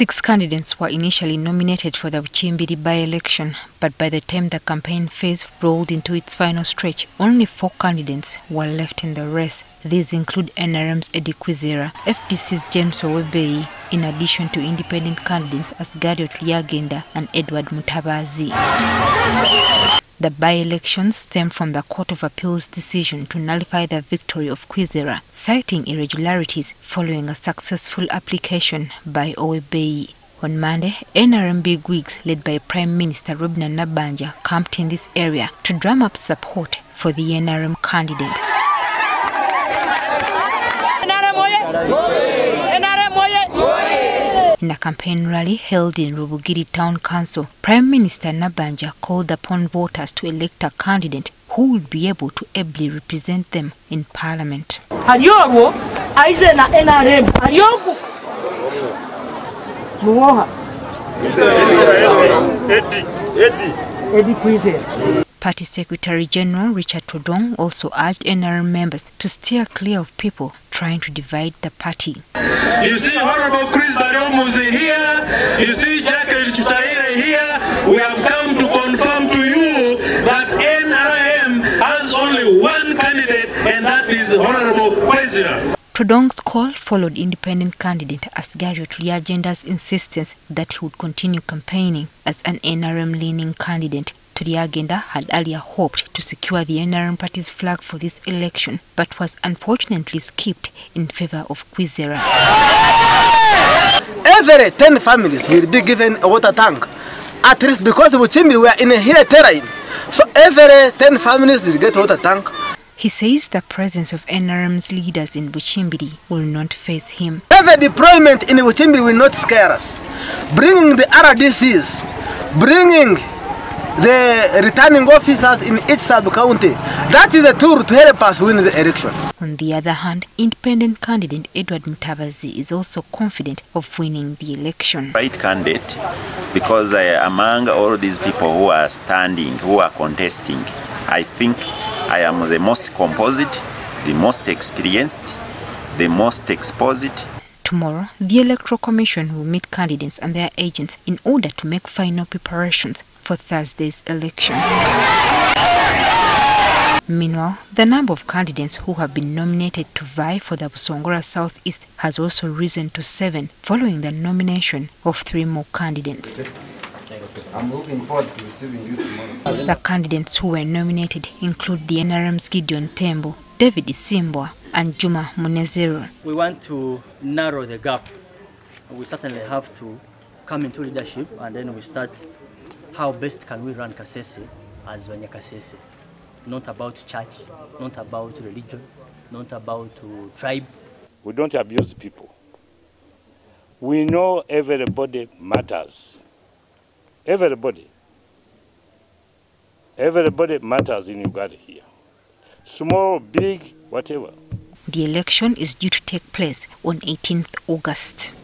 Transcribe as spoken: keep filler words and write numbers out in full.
Six candidates were initially nominated for the Bukimbiri by-election, but by the time the campaign phase rolled into its final stretch, only four candidates were left in the race. These include N R M's Eddie Kwizera, F D C's James Owebei, in addition to independent candidates Asgardiot Liagenda and Edward Mutabazi. The by-elections stemmed from the Court of Appeal's decision to nullify the victory of Kwizera, citing irregularities following a successful application by Owebei. On Monday, N R M bigwigs led by Prime Minister Robinah Nabbanja camped in this area to drum up support for the N R M candidate. In a campaign rally held in Rubugiri Town Council, Prime Minister Nabbanja called upon voters to elect a candidate who would be able to ably represent them in Parliament. Party Secretary General Richard Todwong also urged N R M members to steer clear of people trying to divide the party. You see Honorable Chris Baromuzi here, you see Jack Elichitare here, we have come to confirm to you that N R M has only one candidate, and that is Honorable Kwizera. Todong's call followed independent candidate Asgario Triagenda's insistence that he would continue campaigning as an N R M-leaning candidate. Triagenda had earlier hoped to secure the N R M party's flag for this election, but was unfortunately skipped in favor of Kwizera. Every ten families will be given a water tank, at least, because Bukimbiri were in a hilly terrain. So every ten families will get a water tank. He says the presence of N R M's leaders in Bukimbiri will not phase him. Every deployment in Bukimbiri will not scare us. Bringing the R D Cs, bringing the returning officers in each sub-county. That is a tool to help us win the election. On the other hand, independent candidate Edward Mutabazi is also confident of winning the election. Right candidate, because uh, among all these people who are standing, who are contesting, I think I am the most composite, the most experienced, the most exposed. Tomorrow, the Electoral Commission will meet candidates and their agents in order to make final preparations for Thursday's election. Meanwhile, the number of candidates who have been nominated to vie for the Busongora Southeast has also risen to seven, following the nomination of three more candidates. I'm looking forward to receiving you tomorrow. The candidates who were nominated include the N R M's Gideon Tembo, David Simbwa, and Juma Munezero. We want to narrow the gap. We certainly have to come into leadership, and then we start how best can we run Kasese as Kasese. Not about church, not about religion, not about uh, tribe. We don't abuse people. We know everybody matters. Everybody. Everybody matters in Uganda here. Small, big, whatever. The election is due to take place on eighteenth August.